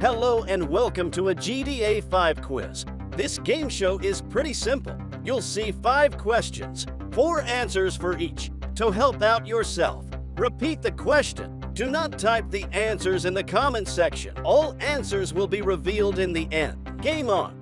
Hello and welcome to a GTA 5 quiz. This game show is pretty simple. You'll see 5 questions, 4 answers for each. To help out yourself, repeat the question. Do not type the answers in the comment section. All answers will be revealed in the end. Game on!